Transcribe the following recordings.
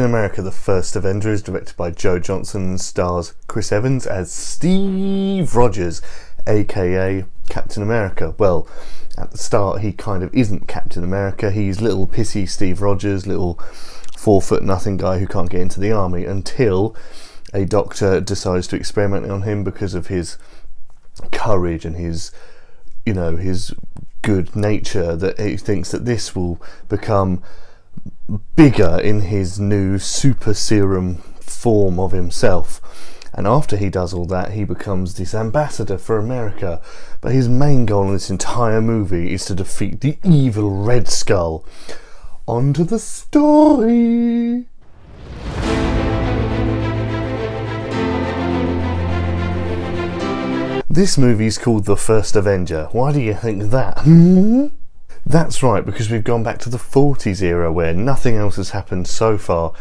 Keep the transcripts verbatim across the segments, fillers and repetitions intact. Captain America: The First Avenger is directed by Joe Johnson and stars Chris Evans as Steve Rogers, aka Captain America. Well, at the start he kind of isn't Captain America, he's little pissy Steve Rogers, little four foot nothing guy who can't get into the army, until a doctor decides to experiment on him because of his courage and his, you know, his good nature, that he thinks that this will become bigger in his new super serum form of himself. And after he does all that, he becomes this ambassador for America. But his main goal in this entire movie is to defeat the evil Red Skull. On to the story! This movie's called The First Avenger. Why do you think that? Hmm? That's right, because we've gone back to the forties era where nothing else has happened so far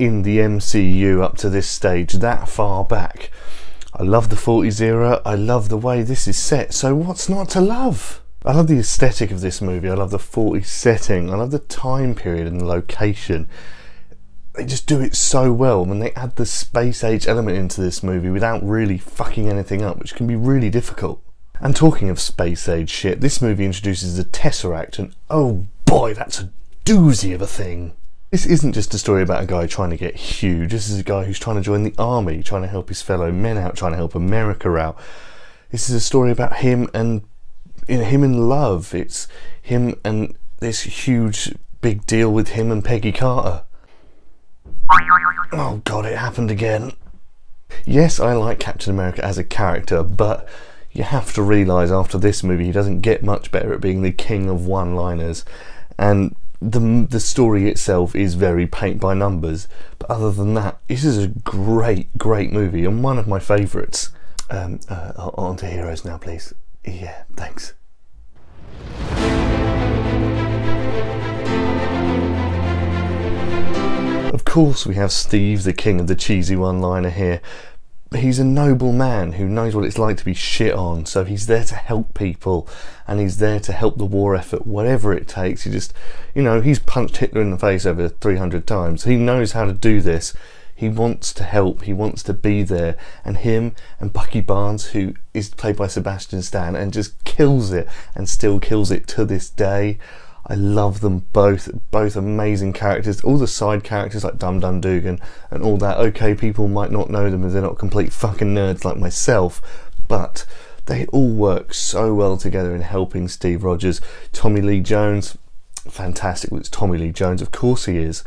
in the M C U up to this stage, that far back. I love the forties era, I love the way this is set, so what's not to love? I love the aesthetic of this movie, I love the forties setting, I love the time period and the location. They just do it so well when they add the space age element into this movie without really fucking anything up, which can be really difficult. And talking of space age shit, this movie introduces the Tesseract, and oh boy, that's a doozy of a thing. This isn't just a story about a guy trying to get huge, this is a guy who's trying to join the army, trying to help his fellow men out, trying to help America out. This is a story about him and, you know, him in love, it's him and this huge big deal with him and Peggy Carter. Oh god, it happened again. Yes, I like Captain America as a character, but you have to realise after this movie he doesn't get much better at being the king of one-liners, and the, the story itself is very paint by numbers, but other than that this is a great great movie and one of my favourites. Um, uh, on to heroes now please. Yeah, thanks. Of course we have Steve, the king of the cheesy one-liner here. He's a noble man who knows what it's like to be shit on, so he's there to help people and he's there to help the war effort, whatever it takes. He just, you know, he's punched Hitler in the face over three hundred times. He knows how to do this. He wants to help, he wants to be there, and him and Bucky Barnes, who is played by Sebastian Stan and just kills it and still kills it to this day. I love them both, both amazing characters. All the side characters like Dum Dum Dugan and all that, okay, people might not know them as they're not complete fucking nerds like myself, but they all work so well together in helping Steve Rogers. Tommy Lee Jones, fantastic. It's Tommy Lee Jones, of course he is.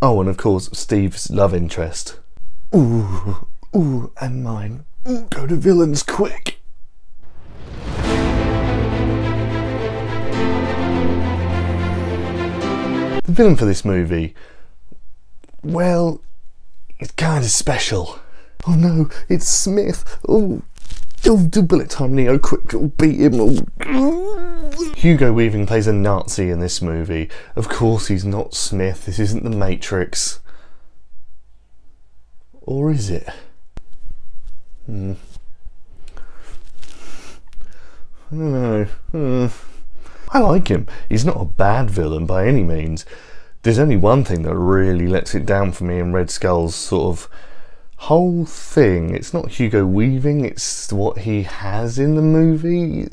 Oh, and of course, Steve's love interest. Ooh, ooh, and mine. Ooh, go to villains quick. The villain for this movie, well, it's kind of special. Oh no, it's Smith. Oh, oh, do bullet time, Neo, quick, oh, beat him. Oh. Hugo Weaving plays a Nazi in this movie. Of course he's not Smith, this isn't The Matrix. Or is it? Hmm. I don't know. Hmm. I like him. He's not a bad villain by any means. There's only one thing that really lets it down for me in Red Skull's sort of whole thing. It's not Hugo Weaving, it's what he has in the movie.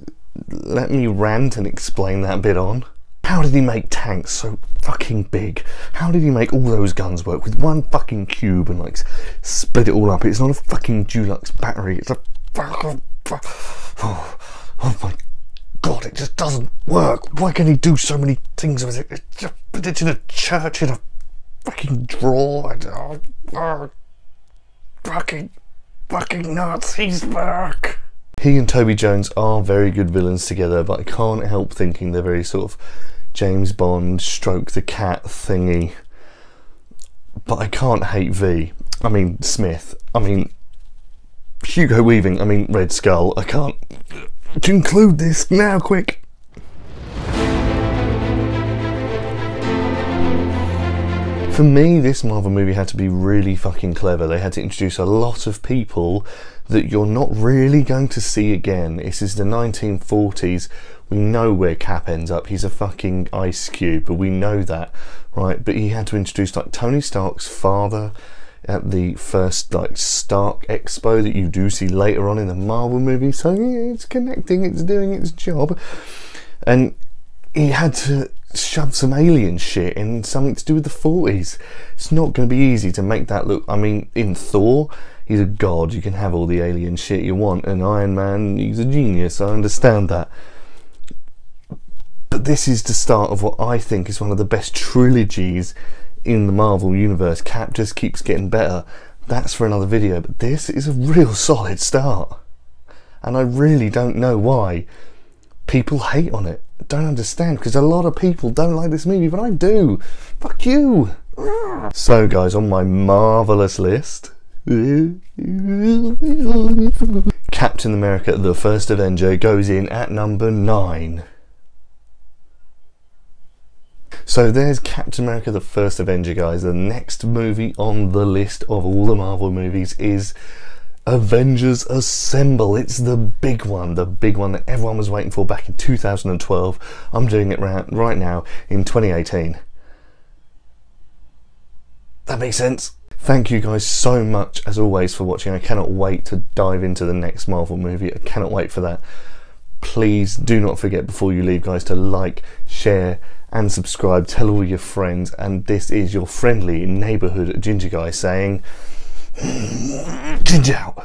Let me rant and explain that bit on. How did he make tanks so fucking big? How did he make all those guns work with one fucking cube and like split it all up? It's not a fucking Dulux battery, it's a fucking... Oh, oh my god. God, it just doesn't work. Why can he do so many things with it? It's, just, it's in a church, in a fucking drawer. Oh, oh, fucking, fucking Nazis work. He and Toby Jones are very good villains together, but I can't help thinking they're very sort of James Bond, stroke the cat thingy. But I can't hate V. I mean, Smith. I mean, Hugo Weaving. I mean, Red Skull. I can't... conclude this now quick. For me, this Marvel movie had to be really fucking clever. They had to introduce a lot of people that you're not really going to see again. This is the nineteen forties. We know where Cap ends up. He's a fucking ice cube, but we know that. right? But he had to introduce like Tony Stark's father at the first like Stark Expo that you do see later on in the Marvel movie. So yeah, it's connecting, it's doing its job. And he had to shove some alien shit in, something to do with the forties. It's not going to be easy to make that look. I mean, in Thor, he's a god, you can have all the alien shit you want, and Iron Man, he's a genius, I understand that. But this is the start of what I think is one of the best trilogies in the Marvel universe. Cap just keeps getting better. That's for another video, but this is a real solid start. And I really don't know why people hate on it. I don't understand, because a lot of people don't like this movie, but I do. Fuck you. So guys, on my marvellous list, Captain America: The First Avenger goes in at number nine. So there's Captain America: The First Avenger, guys. The next movie on the list of all the Marvel movies is Avengers Assemble. It's the big one, the big one that everyone was waiting for back in two thousand twelve. I'm doing it right now in twenty eighteen. That makes sense. Thank you guys so much, as always, for watching. I cannot wait to dive into the next Marvel movie. I cannot wait for that. Please do not forget before you leave, guys, to like, share and subscribe. Tell all your friends. And this is your friendly neighbourhood ginger guy saying, ginger out.